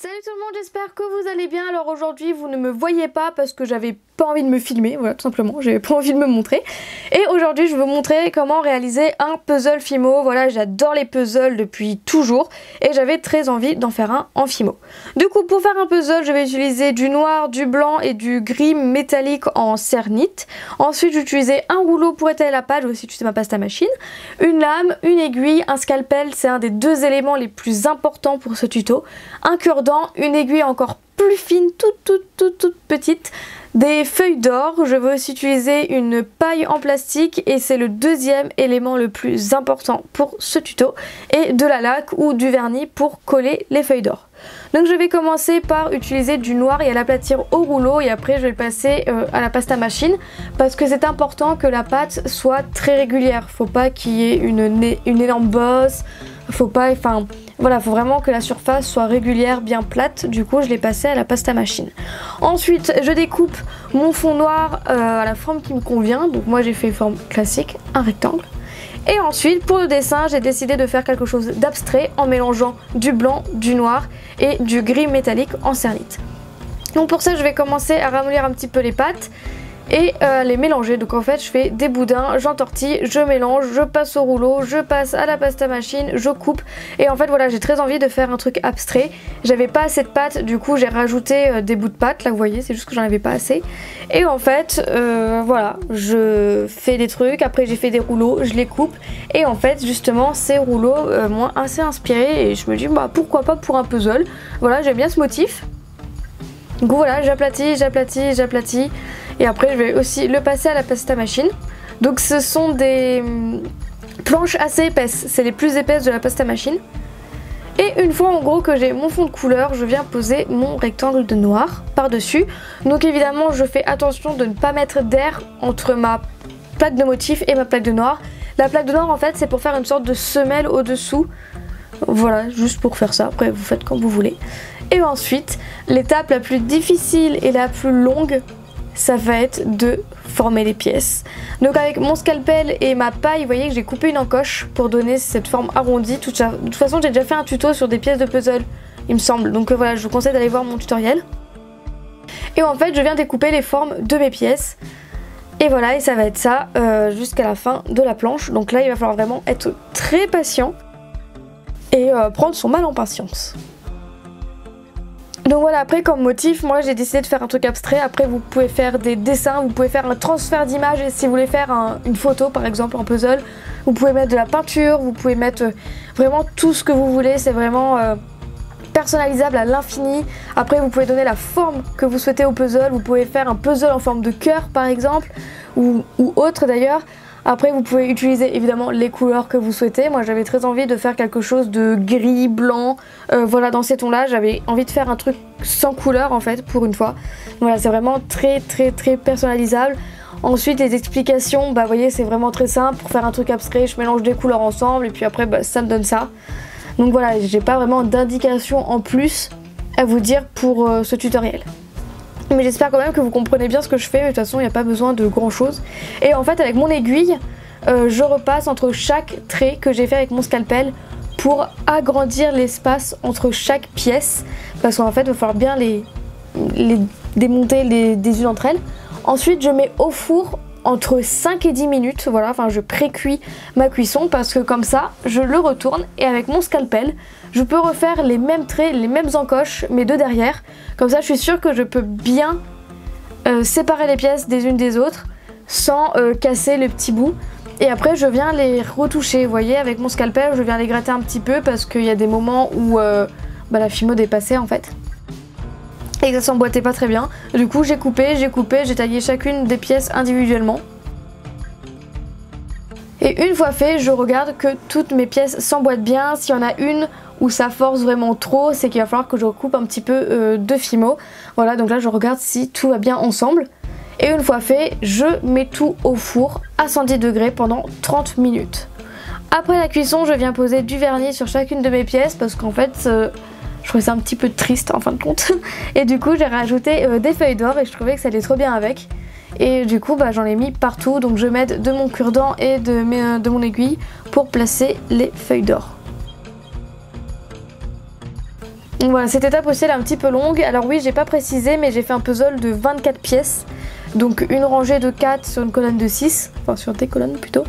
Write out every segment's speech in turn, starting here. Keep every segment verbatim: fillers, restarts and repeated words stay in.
Salut tout le monde, j'espère que vous allez bien. Alors aujourd'hui vous ne me voyez pas parce que j'avais pas envie de me filmer, voilà tout simplement, j'avais pas envie de me montrer. Et aujourd'hui je vais vous montrer comment réaliser un puzzle FIMO. Voilà, j'adore les puzzles depuis toujours et j'avais très envie d'en faire un en FIMO. Du coup pour faire un puzzle je vais utiliser du noir, du blanc et du gris métallique en Cernite. Ensuite j'ai utilisé un rouleau pour étaler la page, j'ai aussi utilisé ma pasta machine, une lame, une aiguille, un scalpel, c'est un des deux éléments les plus importants pour ce tuto, un cure-dent, une aiguille encore plus fine, toute toute toute toute petite, des feuilles d'or, je vais aussi utiliser une paille en plastique et c'est le deuxième élément le plus important pour ce tuto, et de la laque ou du vernis pour coller les feuilles d'or. Donc je vais commencer par utiliser du noir et à l'aplatir au rouleau et après je vais passer euh, à la pasta machine parce que c'est important que la pâte soit très régulière, faut pas qu'il y ait une, une énorme bosse, faut pas, enfin voilà, faut vraiment que la surface soit régulière, bien plate. Du coup je l'ai passé à la pasta machine. Ensuite je découpe mon fond noir euh, à la forme qui me convient, donc moi j'ai fait une forme classique, un rectangle. Et ensuite pour le dessin j'ai décidé de faire quelque chose d'abstrait en mélangeant du blanc, du noir et du gris métallique en Cernite. Donc pour ça je vais commencer à ramollir un petit peu les pâtes et euh, les mélanger. Donc en fait je fais des boudins, j'entortille, je mélange, je passe au rouleau, je passe à la pasta machine, je coupe, et en fait voilà, j'ai très envie de faire un truc abstrait, j'avais pas assez de pâte, du coup j'ai rajouté euh, des bouts de pâte, là vous voyez, c'est juste que j'en avais pas assez, et en fait euh, voilà, je fais des trucs, après j'ai fait des rouleaux, je les coupe, et en fait justement ces rouleaux euh, m'ont assez inspiré et je me dis bah pourquoi pas pour un puzzle, voilà, j'aime bien ce motif. Donc voilà, j'aplatis, j'aplatis, j'aplatis. Et après je vais aussi le passer à la pasta machine. Donc ce sont des planches assez épaisses, c'est les plus épaisses de la pasta machine. Et une fois en gros que j'ai mon fond de couleur, je viens poser mon rectangle de noir par-dessus. Donc évidemment je fais attention de ne pas mettre d'air entre ma plaque de motif et ma plaque de noir. La plaque de noir en fait c'est pour faire une sorte de semelle au-dessous. Voilà, juste pour faire ça, après vous faites comme vous voulez. Et ensuite, l'étape la plus difficile et la plus longue, ça va être de former les pièces. Donc avec mon scalpel et ma paille, vous voyez que j'ai coupé une encoche pour donner cette forme arrondie. De toute façon, j'ai déjà fait un tuto sur des pièces de puzzle, il me semble. Donc voilà, je vous conseille d'aller voir mon tutoriel. Et en fait, je viens découper les formes de mes pièces. Et voilà, et ça va être ça euh, jusqu'à la fin de la planche. Donc là, il va falloir vraiment être très patient et euh, prendre son mal en patience. Donc voilà, après comme motif, moi j'ai décidé de faire un truc abstrait, après vous pouvez faire des dessins, vous pouvez faire un transfert d'image, si vous voulez faire un, une photo par exemple en puzzle, vous pouvez mettre de la peinture, vous pouvez mettre vraiment tout ce que vous voulez, c'est vraiment euh, personnalisable à l'infini. Après vous pouvez donner la forme que vous souhaitez au puzzle, vous pouvez faire un puzzle en forme de cœur par exemple, ou, ou autre d'ailleurs. Après vous pouvez utiliser évidemment les couleurs que vous souhaitez, moi j'avais très envie de faire quelque chose de gris, blanc, euh, voilà dans ces tons là, j'avais envie de faire un truc sans couleur en fait pour une fois. Voilà, c'est vraiment très très très personnalisable. Ensuite les explications, bah vous voyez c'est vraiment très simple, pour faire un truc abstrait je mélange des couleurs ensemble et puis après bah, ça me donne ça. Donc voilà, j'ai pas vraiment d'indication en plus à vous dire pour euh, ce tutoriel. Mais j'espère quand même que vous comprenez bien ce que je fais, mais de toute façon il n'y a pas besoin de grand chose. Et en fait avec mon aiguille, euh, je repasse entre chaque trait que j'ai fait avec mon scalpel pour agrandir l'espace entre chaque pièce. Parce qu'en fait il va falloir bien les, les démonter les, des unes entre elles. Ensuite je mets au four entre cinq et dix minutes, voilà, enfin je pré-cuis ma cuisson parce que comme ça je le retourne et avec mon scalpel je peux refaire les mêmes traits, les mêmes encoches mais de derrière, comme ça je suis sûre que je peux bien euh, séparer les pièces des unes des autres sans euh, casser les petits bouts. Et après je viens les retoucher, vous voyez avec mon scalpel je viens les gratter un petit peu parce qu'il y a des moments où euh, bah, la fimo dépassait en fait et que ça s'emboîtait pas très bien. Du coup j'ai coupé, j'ai coupé, j'ai taillé chacune des pièces individuellement. Et une fois fait, je regarde que toutes mes pièces s'emboîtent bien. S'il y en a une où ça force vraiment trop, c'est qu'il va falloir que je recoupe un petit peu euh, de fimo. Voilà, donc là je regarde si tout va bien ensemble. Et une fois fait, je mets tout au four à cent dix degrés pendant trente minutes. Après la cuisson, je viens poser du vernis sur chacune de mes pièces parce qu'en fait... Euh, je trouvais ça un petit peu triste en fin de compte et du coup j'ai rajouté euh, des feuilles d'or et je trouvais que ça allait trop bien avec et du coup bah, j'en ai mis partout, donc je m'aide de mon cure-dent et de, mes, de mon aiguille pour placer les feuilles d'or. Donc voilà, cette étape aussi elle est un petit peu longue. Alors oui, j'ai pas précisé, mais j'ai fait un puzzle de vingt-quatre pièces. Donc une rangée de quatre sur une colonne de six, enfin sur des colonnes plutôt.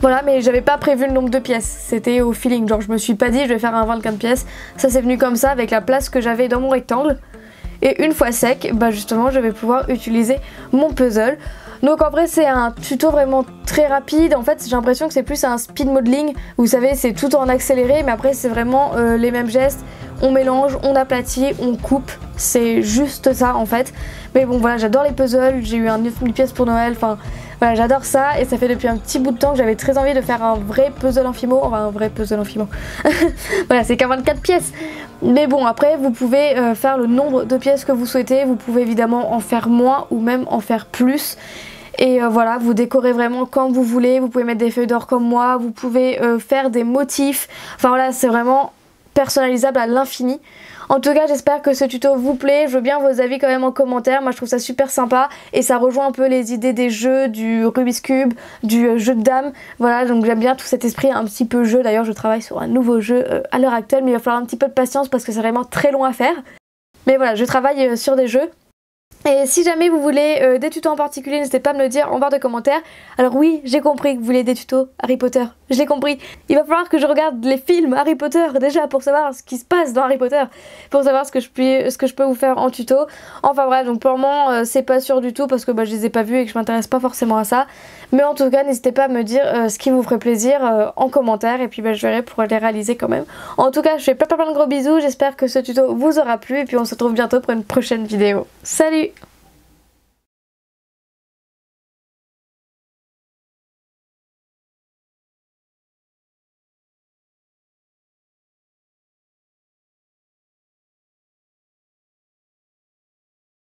Voilà, mais j'avais pas prévu le nombre de pièces, c'était au feeling, genre je me suis pas dit je vais faire un vingt-quatre pièces. Ça c'est venu comme ça avec la place que j'avais dans mon rectangle. Et une fois sec, bah justement je vais pouvoir utiliser mon puzzle. Donc en vrai c'est un tuto vraiment très rapide, en fait j'ai l'impression que c'est plus un speed modeling. Vous savez, c'est tout en accéléré, mais après c'est vraiment euh, les mêmes gestes. On mélange, on aplatit, on coupe, c'est juste ça en fait. Mais bon voilà, j'adore les puzzles, j'ai eu un neuf mille pièces pour Noël, enfin voilà, j'adore ça. Et ça fait depuis un petit bout de temps que j'avais très envie de faire un vrai puzzle en FIMO, enfin un vrai puzzle en FIMO. Voilà, c'est qu'à vingt-quatre pièces. Mais bon, après vous pouvez euh, faire le nombre de pièces que vous souhaitez, vous pouvez évidemment en faire moins ou même en faire plus. Et euh, voilà, vous décorez vraiment comme vous voulez, vous pouvez mettre des feuilles d'or comme moi, vous pouvez euh, faire des motifs, enfin voilà, c'est vraiment personnalisable à l'infini. En tout cas, j'espère que ce tuto vous plaît, je veux bien vos avis quand même en commentaire, moi je trouve ça super sympa et ça rejoint un peu les idées des jeux, du Rubik's Cube, du jeu de dames, voilà, donc j'aime bien tout cet esprit un petit peu jeu. D'ailleurs je travaille sur un nouveau jeu euh, à l'heure actuelle, mais il va falloir un petit peu de patience parce que c'est vraiment très long à faire, mais voilà, je travaille euh, sur des jeux. Et si jamais vous voulez euh, des tutos en particulier, n'hésitez pas à me le dire en barre de commentaires. Alors oui, j'ai compris que vous voulez des tutos Harry Potter, je l'ai compris. Il va falloir que je regarde les films Harry Potter déjà pour savoir ce qui se passe dans Harry Potter, pour savoir ce que je, puis, ce que je peux vous faire en tuto. Enfin bref, donc pour le moment euh, c'est pas sûr du tout parce que bah, je les ai pas vus et que je m'intéresse pas forcément à ça. Mais en tout cas, n'hésitez pas à me dire euh, ce qui vous ferait plaisir euh, en commentaire et puis bah, je verrai pour les réaliser quand même. En tout cas, je fais plein plein plein de gros bisous, j'espère que ce tuto vous aura plu et puis on se retrouve bientôt pour une prochaine vidéo. Salut!